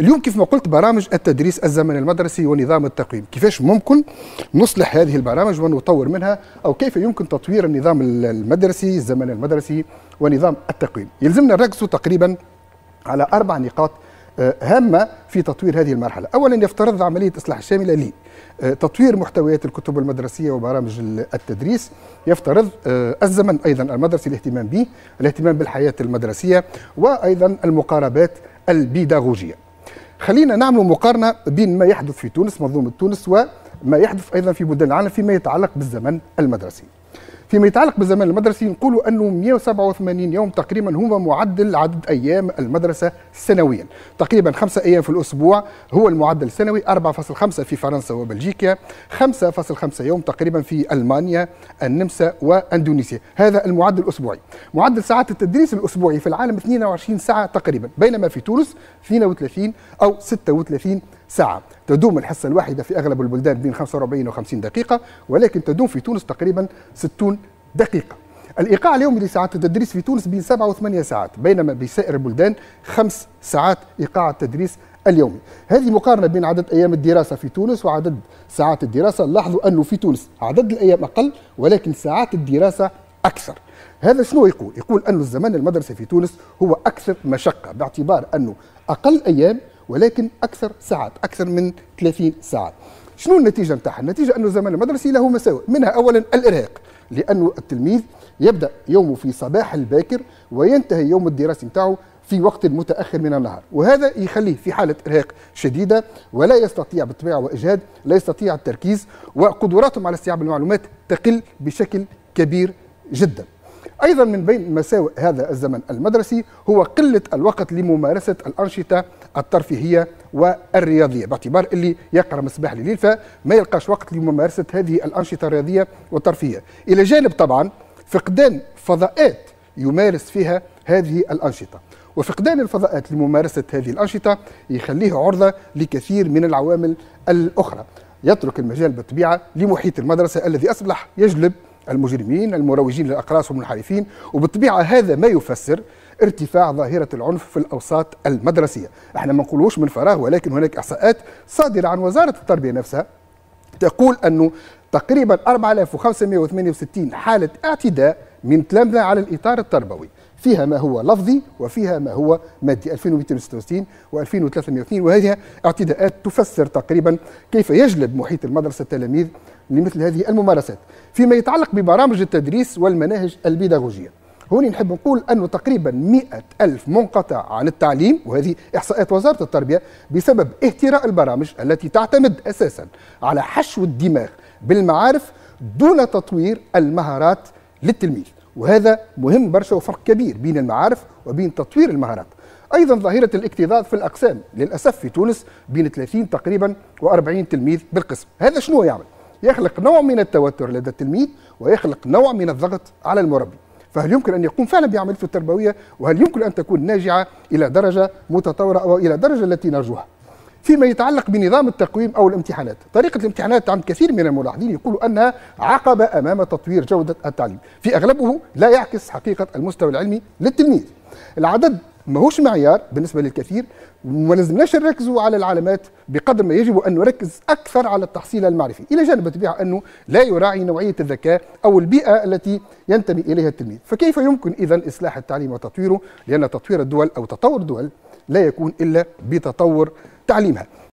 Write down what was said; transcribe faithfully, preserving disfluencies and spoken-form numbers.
اليوم كيف ما قلت برامج التدريس الزمن المدرسي ونظام التقويم، كيفاش ممكن نصلح هذه البرامج ونطور منها، أو كيف يمكن تطوير النظام المدرسي الزمن المدرسي ونظام التقويم. يلزمنا نركز تقريبا على أربع نقاط هامة في تطوير هذه المرحلة. أولا يفترض عملية إصلاح شاملة لي تطوير محتويات الكتب المدرسية وبرامج التدريس، يفترض الزمن أيضا المدرسي الاهتمام به، الاهتمام بالحياة المدرسية وأيضا المقاربات البيداغوجية. خلينا نعمل مقارنة بين ما يحدث في تونس، منظومة تونس، وما يحدث أيضا في بلدان العالم فيما يتعلق بالزمن المدرسي. فيما يتعلق بالزمن المدرسي نقولوا أنه مئة وسبعة وثمانين يوم تقريبا هو معدل عدد أيام المدرسة سنويا، تقريبا خمسة أيام في الأسبوع هو المعدل السنوي، أربعة فاصل خمسة في فرنسا وبلجيكا، خمسة فاصل خمسة يوم تقريبا في ألمانيا النمسا وأندونيسيا، هذا المعدل الأسبوعي. معدل ساعات التدريس الأسبوعي في العالم اثنين وعشرين ساعة تقريبا، بينما في تونس اثنين وثلاثين أو ستة وثلاثين ساعة. تدوم الحصة الواحدة في أغلب البلدان بين خمسة وأربعين و خمسين دقيقة، ولكن تدوم في تونس تقريبا ستين دقيقة. الإيقاع اليومي لساعات التدريس في تونس بين سبعة وثمانية ساعات، بينما بسائر البلدان خمس ساعات إيقاع التدريس اليومي. هذه مقارنة بين عدد أيام الدراسة في تونس وعدد ساعات الدراسة. لاحظوا أنه في تونس عدد الأيام أقل ولكن ساعات الدراسة أكثر. هذا شنو يقول؟ يقول أن الزمن المدرسي في تونس هو أكثر مشقة باعتبار أنه أقل أيام ولكن أكثر ساعات، أكثر من ثلاثين ساعة. شنو النتيجة نتاعها؟ النتيجة أنه الزمن المدرسي له مساوئ، منها أولا الإرهاق، لأنه التلميذ يبدأ يومه في صباح الباكر وينتهي يوم الدراسي نتاعو في وقت متأخر من النهار، وهذا يخليه في حالة إرهاق شديدة ولا يستطيع بالطبيعة وإجهاد، لا يستطيع التركيز، وقدراتهم على استيعاب المعلومات تقل بشكل كبير جدا. أيضا من بين مساوئ هذا الزمن المدرسي هو قلة الوقت لممارسة الأنشطة الترفيهية والرياضية، باعتبار اللي يقرأ مصباح الليل فما يلقاش وقت لممارسة هذه الأنشطة الرياضية والترفيهية، إلى جانب طبعا فقدان فضاءات يمارس فيها هذه الأنشطة. وفقدان الفضاءات لممارسة هذه الأنشطة يخليه عرضة لكثير من العوامل الأخرى، يترك المجال بالطبيعة لمحيط المدرسة الذي أصبح يجلب المجرمين، المروجين للأقراص والمنحرفين، وبالطبيعة هذا ما يفسر ارتفاع ظاهرة العنف في الأوساط المدرسية. احنا ما نقولوش من فراغ، ولكن هناك إحصاءات صادرة عن وزارة التربية نفسها تقول أنه تقريبا أربعة آلاف وخمسمئة وثمانية وستين حالة اعتداء من تلامذة على الإطار التربوي، فيها ما هو لفظي وفيها ما هو مادي، ألفين ومئتين وستة وستين وألفين وثلاثمئة واثنين، وهذه اعتداءات تفسر تقريبا كيف يجلب محيط المدرسة التلاميذ لمثل هذه الممارسات. فيما يتعلق ببرامج التدريس والمناهج البيداغوجية، هوني نحب نقول أنه تقريبا مئة ألف منقطع عن التعليم، وهذه إحصاءات وزارة التربية، بسبب اهتراء البرامج التي تعتمد أساسا على حشو الدماغ بالمعارف دون تطوير المهارات للتلميذ، وهذا مهم برشا وفرق كبير بين المعارف وبين تطوير المهارات. أيضا ظاهرة الاكتظاظ في الأقسام، للأسف في تونس بين ثلاثين تقريبا وأربعين تلميذ بالقسم، هذا شنو يعمل؟ يخلق نوع من التوتر لدى التلميذ ويخلق نوع من الضغط على المربي. فهل يمكن أن يقوم فعلا بعمليته التربوية؟ وهل يمكن أن تكون ناجعة إلى درجة متطورة أو إلى درجة التي نرجوها؟ فيما يتعلق بنظام التقويم أو الامتحانات، طريقة الامتحانات عند كثير من الملاحظين يقولوا أنها عقبة أمام تطوير جودة التعليم، في أغلبه لا يعكس حقيقة المستوى العلمي للتلميذ. العدد ماهوش معيار بالنسبة للكثير، وما لازمناش نركزوا على العلامات بقدر ما يجب أن نركز أكثر على التحصيل المعرفي، إلى جانب بالطبيعة أنه لا يراعي نوعية الذكاء أو البيئة التي ينتمي إليها التلميذ. فكيف يمكن إذن إصلاح التعليم وتطويره؟ لأن تطوير الدول أو تطور الدول لا يكون إلا بتطور تعليمها.